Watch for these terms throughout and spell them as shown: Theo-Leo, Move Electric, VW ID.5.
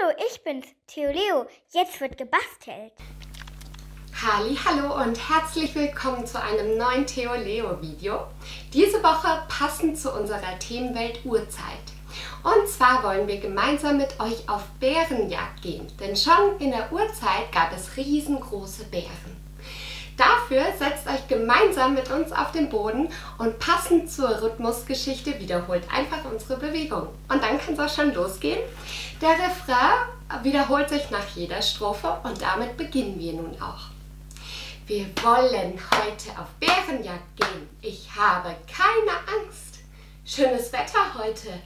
Hallo, ich bin's, Theo-Leo. Jetzt wird gebastelt. Hallihallo und herzlich willkommen zu einem neuen Theo-Leo-Video. Diese Woche passend zu unserer Themenwelt Urzeit. Und zwar wollen wir gemeinsam mit euch auf Bärenjagd gehen, denn schon in der Urzeit gab es riesengroße Bären. Dafür setzt euch gemeinsam mit uns auf den Boden und passend zur Rhythmusgeschichte wiederholt einfach unsere Bewegung. Und dann kann es auch schon losgehen. Der Refrain wiederholt sich nach jeder Strophe und damit beginnen wir nun auch. Wir wollen heute auf Bärenjagd gehen. Ich habe keine Angst. Schönes Wetter heute.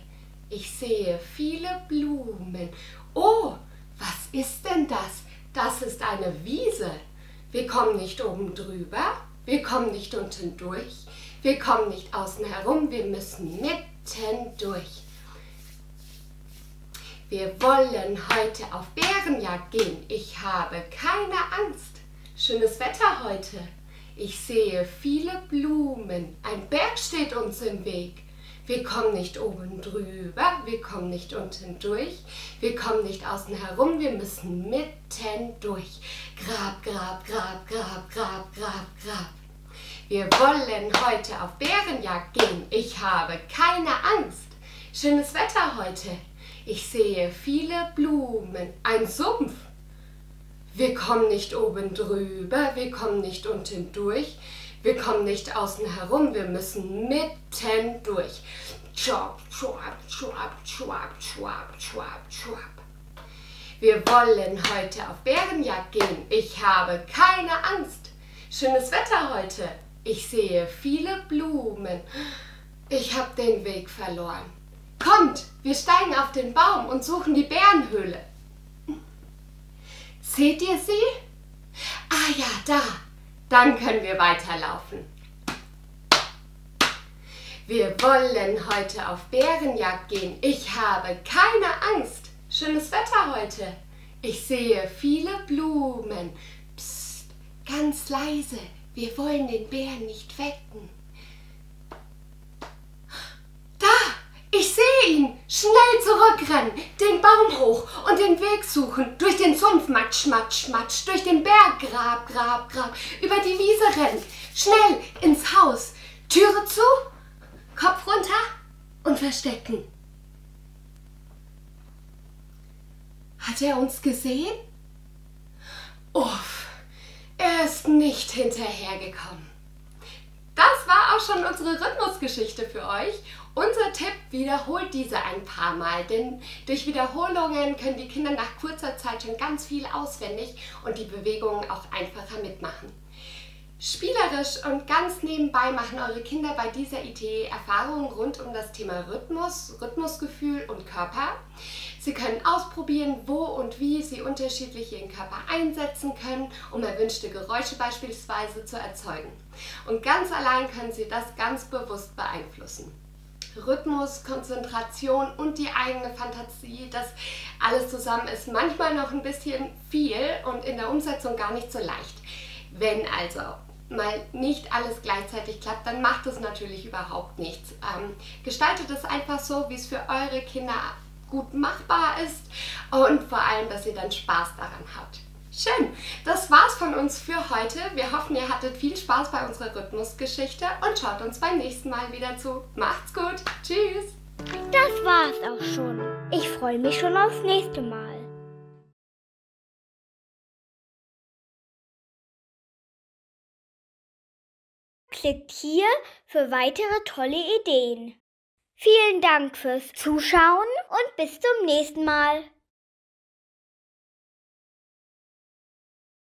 Ich sehe viele Blumen. Oh, was ist denn das? Das ist eine Wiese. Wir kommen nicht oben drüber, wir kommen nicht unten durch, wir kommen nicht außen herum, wir müssen mitten durch. Wir wollen heute auf Bärenjagd gehen, ich habe keine Angst. Schönes Wetter heute, ich sehe viele Blumen, ein Berg steht uns im Weg. Wir kommen nicht oben drüber, wir kommen nicht unten durch, wir kommen nicht außen herum, wir müssen mitten durch. Grab, grab, grab, grab, grab, grab, grab. Wir wollen heute auf Bärenjagd gehen, ich habe keine Angst. Schönes Wetter heute, ich sehe viele Blumen, ein Sumpf. Wir kommen nicht oben drüber, wir kommen nicht unten durch. Wir kommen nicht außen herum, wir müssen mitten durch. Schwab, schwab, schwab, schwab, schwab, schwab, schwab. Wir wollen heute auf Bärenjagd gehen. Ich habe keine Angst. Schönes Wetter heute. Ich sehe viele Blumen. Ich habe den Weg verloren. Kommt, wir steigen auf den Baum und suchen die Bärenhöhle. Seht ihr sie? Ah ja, da. Dann können wir weiterlaufen. Wir wollen heute auf Bärenjagd gehen. Ich habe keine Angst. Schönes Wetter heute. Ich sehe viele Blumen. Psst, ganz leise. Wir wollen den Bären nicht wecken. Da, ich sehe ihn. Schnell zurückrennen, den Baum hoch und den Weg suchen, durch den Sumpf, matsch, matsch, matsch, durch den Berg, grab, grab, grab, über die Wiese rennen, schnell ins Haus, Türe zu, Kopf runter und verstecken. Hat er uns gesehen? Uff, er ist nicht hinterhergekommen. Das war auch schon unsere Rhythmusgeschichte für euch. Unser Tipp, wiederholt diese ein paar Mal, denn durch Wiederholungen können die Kinder nach kurzer Zeit schon ganz viel auswendig und die Bewegungen auch einfacher mitmachen. Spielerisch und ganz nebenbei machen eure Kinder bei dieser Idee Erfahrungen rund um das Thema Rhythmus, Rhythmusgefühl und Körper. Sie können ausprobieren, wo und wie sie unterschiedlich ihren Körper einsetzen können, um erwünschte Geräusche beispielsweise zu erzeugen. Und ganz allein können sie das ganz bewusst beeinflussen. Rhythmus, Konzentration und die eigene Fantasie, das alles zusammen ist manchmal noch ein bisschen viel und in der Umsetzung gar nicht so leicht. Wenn also mal nicht alles gleichzeitig klappt, dann macht es natürlich überhaupt nichts. Gestaltet es einfach so, wie es für eure Kinder gut machbar ist und vor allem, dass ihr dann Spaß daran habt. Schön, das war's von uns für heute. Wir hoffen, ihr hattet viel Spaß bei unserer Rhythmusgeschichte und schaut uns beim nächsten Mal wieder zu. Macht's gut, tschüss! Das war's auch schon. Ich freue mich schon aufs nächste Mal. Klickt hier für weitere tolle Ideen. Vielen Dank fürs Zuschauen und bis zum nächsten Mal.